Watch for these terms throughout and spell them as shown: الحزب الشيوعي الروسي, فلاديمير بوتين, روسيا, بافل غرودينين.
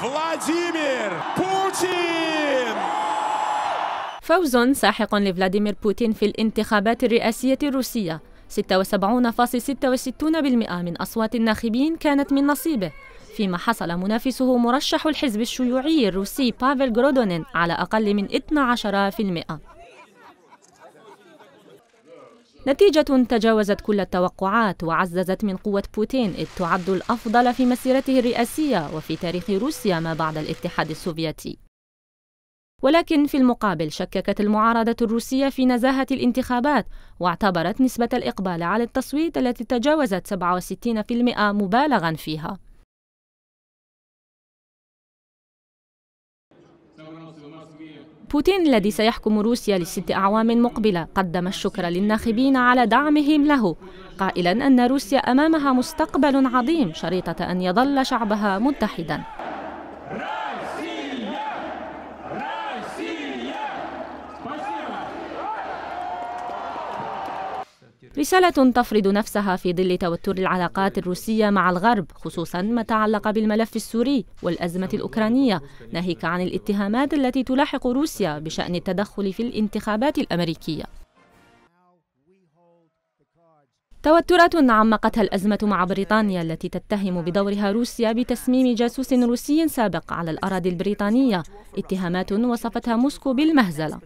فلاديمير بوتين. فوز ساحق لفلاديمير بوتين في الانتخابات الرئاسية الروسية، 76.66% من أصوات الناخبين كانت من نصيبه، فيما حصل منافسه مرشح الحزب الشيوعي الروسي بافل غرودينين على أقل من 12%. نتيجة تجاوزت كل التوقعات وعززت من قوة بوتين، إذ تعد الأفضل في مسيرته الرئاسية وفي تاريخ روسيا ما بعد الاتحاد السوفيتي. ولكن في المقابل شككت المعارضة الروسية في نزاهة الانتخابات، واعتبرت نسبة الإقبال على التصويت التي تجاوزت 67% مبالغا فيها. بوتين الذي سيحكم روسيا ل6 أعوام مقبلة قدم الشكر للناخبين على دعمهم له، قائلا أن روسيا أمامها مستقبل عظيم شريطة أن يظل شعبها متحدا. رسالة تفرض نفسها في ظل توتر العلاقات الروسية مع الغرب، خصوصا ما تعلق بالملف السوري والأزمة الأوكرانية، ناهيك عن الاتهامات التي تلاحق روسيا بشأن التدخل في الانتخابات الأمريكية. توترات عمقتها الأزمة مع بريطانيا التي تتهم بدورها روسيا بتسميم جاسوس روسي سابق على الأراضي البريطانية، اتهامات وصفتها موسكو بالمهزلة.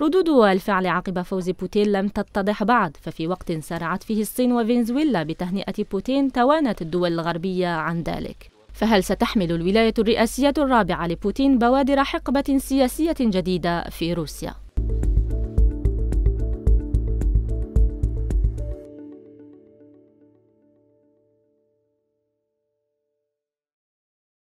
ردود الفعل عقب فوز بوتين لم تتضح بعد، ففي وقت سارعت فيه الصين وفنزويلا بتهنئة بوتين توانت الدول الغربية عن ذلك. فهل ستحمل الولاية الرئاسية الرابعة لبوتين بوادر حقبة سياسية جديدة في روسيا؟